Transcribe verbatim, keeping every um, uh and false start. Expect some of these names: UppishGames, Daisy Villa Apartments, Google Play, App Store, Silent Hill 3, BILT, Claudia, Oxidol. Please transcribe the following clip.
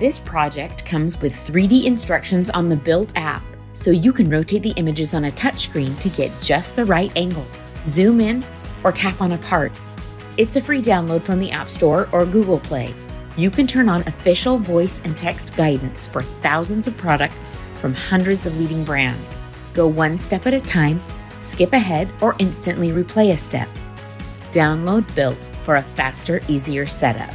This project comes with three D instructions on the BILT app, so you can rotate the images on a touchscreen to get just the right angle, zoom in, or tap on a part. It's a free download from the App Store or Google Play. You can turn on official voice and text guidance for thousands of products from hundreds of leading brands. Go one step at a time, skip ahead, or instantly replay a step. Download BILT for a faster, easier setup.